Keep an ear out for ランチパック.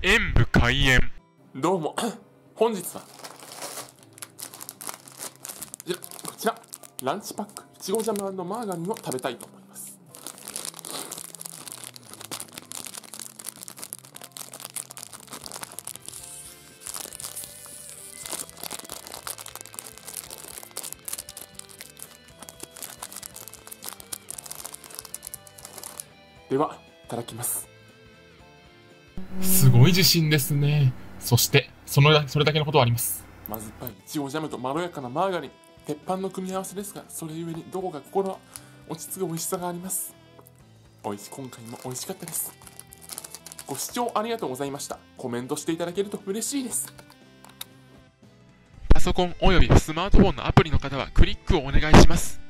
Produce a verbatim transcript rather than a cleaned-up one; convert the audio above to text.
演武開演。どうも本日はじゃこちらランチパックいちごジャム&マーガリンを食べたいと思います。ではいただきます。すごい自信ですね。そしてそのそれだけのことはあります。まずっぱいいちごジャムとまろやかなマーガリン、鉄板の組み合わせですが、それゆえにどこか心は落ち着く美味しさがあります。おいし今回も美味しかったです。ご視聴ありがとうございました。コメントしていただけると嬉しいです。パソコンおよびスマートフォンのアプリの方はクリックをお願いします。